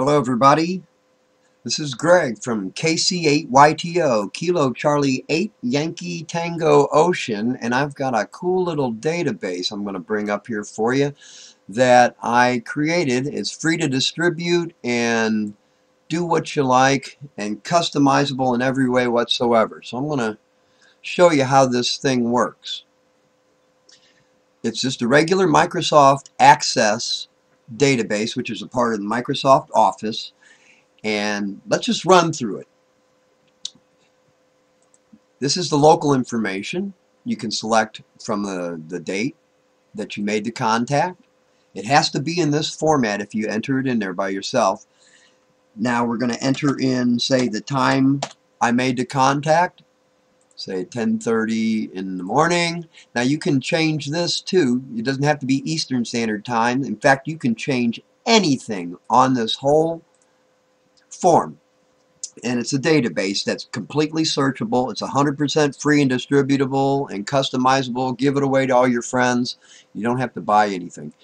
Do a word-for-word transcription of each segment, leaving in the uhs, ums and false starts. Hello everybody, this is Greg from K C eight Y D O, Kilo Charlie eight Yankee Tango Ocean, and I've got a cool little database I'm going to bring up here for you that I created. It's free to distribute and do what you like and customizable in every way whatsoever. So I'm going to show you how this thing works. It's just a regular Microsoft Access database, which is a part of the Microsoft Office, and let's just run through it. This is the local information. You can select from the, the date that you made the contact. It has to be in this format if you enter it in there by yourself. Now we're going to enter in, say, the time I made the contact, say ten thirty in the morning. Now you can change this too. It doesn't have to be Eastern Standard Time. In fact, you can change anything on this whole form. And it's a database that's completely searchable. It's one hundred percent free and distributable and customizable. Give it away to all your friends. You don't have to buy anything.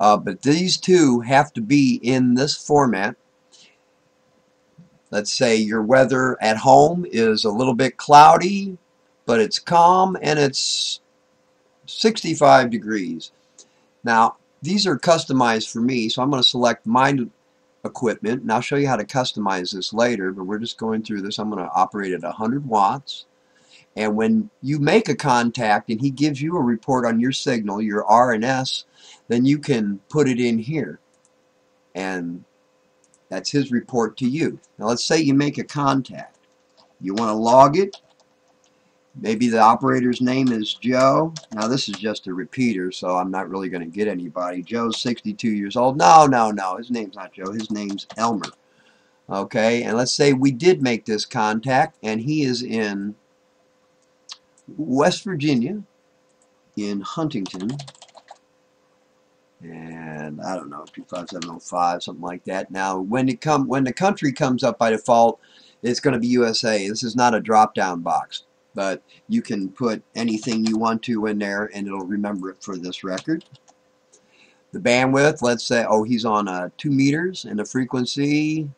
Uh, but these two have to be in this format. Let's say your weather at home is a little bit cloudy, but it's calm and it's sixty-five degrees. Now, these are customized for me, so I'm going to select my equipment, and I'll show you how to customize this later, but we're just going through this. I'm going to operate at one hundred watts, and when you make a contact and he gives you a report on your signal, your R and S, then you can put it in here, and that's his report to you. Now let's say you make a contact. You want to log it. Maybe the operator's name is Joe. Now this is just a repeater, so I'm not really going to get anybody. Joe's sixty-two years old. No, no, no. His name's not Joe. His name's Elmer. Okay, and let's say we did make this contact, and he is in West Virginia, in Huntington. And I don't know, two five seven oh five, something like that. Now, when it come, when the country comes up by default, it's going to be U S A. This is not a drop-down box, but you can put anything you want to in there, and it'll remember it for this record. The bandwidth, let's say, oh, he's on uh, two meters, and the frequency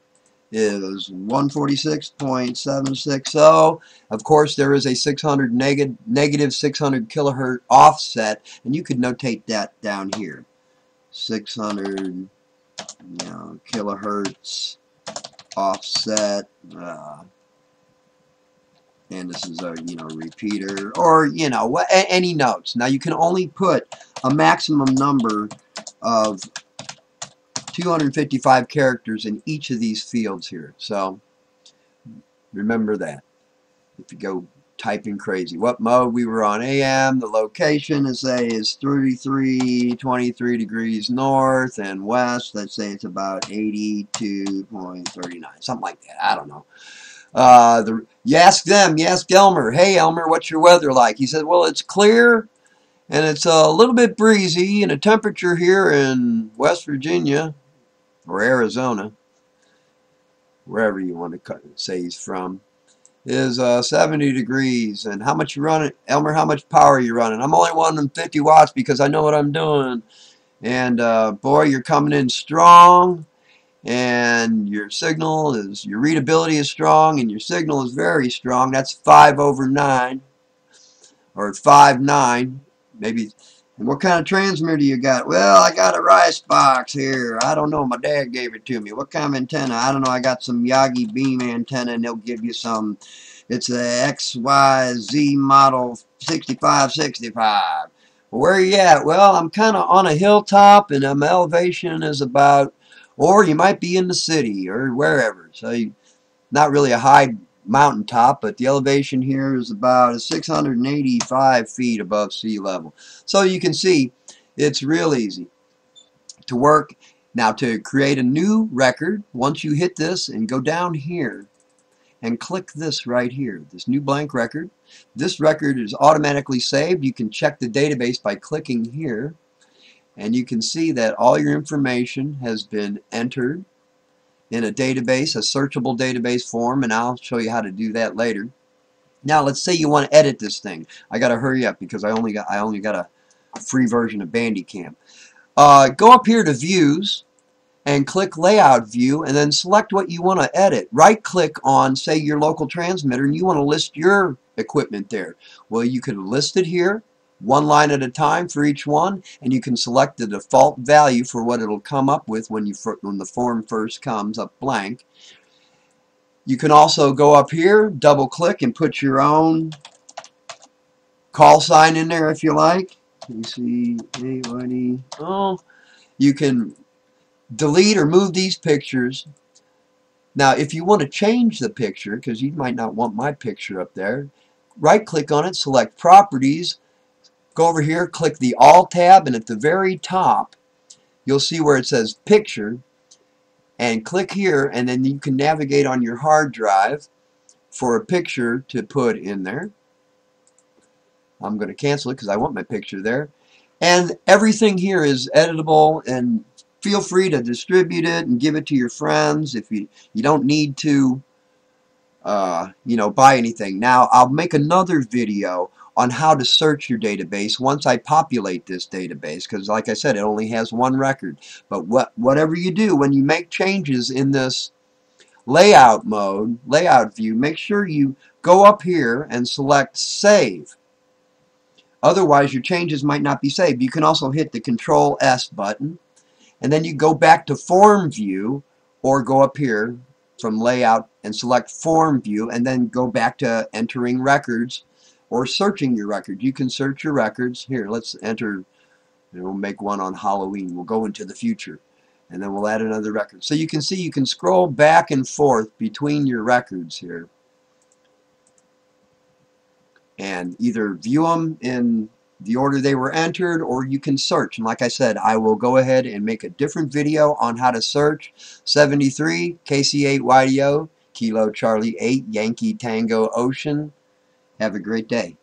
is one forty-six point seven six zero. Of course, there is a six hundred negative six hundred kilohertz offset, and you could notate that down here. six hundred, you know, kilohertz offset, uh, and this is a, you know, repeater, or, you know, any notes. Now you can only put a maximum number of two hundred fifty-five characters in each of these fields here, so remember that if you go typing crazy. What mode we were on, A M, the location, let's say, is thirty-three, twenty-three degrees north and west. Let's say it's about eighty-two point three nine, something like that. I don't know. Uh, the, you ask them, you ask Elmer, hey Elmer, what's your weather like? He said, well, it's clear and it's a little bit breezy and a temperature here in West Virginia or Arizona, wherever you want to say he's from, is uh, seventy degrees. And how much you running, Elmer? How much power are you running? I'm only running fifty watts because I know what I'm doing. And uh, boy, you're coming in strong, and your signal is, your readability is strong, and your signal is very strong. That's five over nine, or five nine, maybe. And what kind of transmitter you got? Well, I got a rice box here. I don't know. My dad gave it to me. What kind of antenna? I don't know. I got some Yagi beam antenna, and they'll give you some. It's a X Y Z model sixty-five sixty-five. Well, where are you at? Well, I'm kind of on a hilltop, and my elevation is about, or you might be in the city or wherever. So you, not really a high mountaintop, but the elevation here is about six hundred eighty-five feet above sea level. So you can see it's real easy to work. Now to create a new record, once you hit this and go down here and click this right here, this new blank record, this record is automatically saved. You can check the database by clicking here, and you can see that all your information has been entered in a database, a searchable database form, and I'll show you how to do that later. Now let's say you want to edit this thing. I gotta hurry up because I only got I only got a free version of Bandicam. Uh, go up here to Views, and click Layout View, and then select what you want to edit. Right-click on, say, your local transmitter, and you want to list your equipment there. Well, you can list it here, one line at a time for each one, and you can select the default value for what it'll come up with when you when the form first comes up blank. You can also go up here, double-click, and put your own call sign in there if you like. K C eight Y D O. Oh, you can delete or move these pictures. Now, if you want to change the picture, because you might not want my picture up there, right-click on it, select Properties, go over here, click the All tab, and at the very top, you'll see where it says Picture, and click here, and then you can navigate on your hard drive for a picture to put in there. I'm going to cancel it because I want my picture there. And everything here is editable, and feel free to distribute it and give it to your friends if you you don't need to uh, you know, buy anything. Now, I'll make another video on how to search your database once I populate this database, because like I said, it only has one record. But what whatever you do, when you make changes in this layout mode, layout view, make sure you go up here and select Save. Otherwise, your changes might not be saved. You can also hit the Control S button, and then you go back to Form View, or go up here from Layout and select Form View, and then go back to entering records or searching your record. You can search your records. Here, let's enter, and we'll make one on Halloween. We'll go into the future, and then we'll add another record. So you can see you can scroll back and forth between your records here, and either view them in the order they were entered, or you can search. And like I said, I will go ahead and make a different video on how to search seventy-three K C eight Y D O Kilo Charlie eight Yankee Tango Ocean. Have a great day.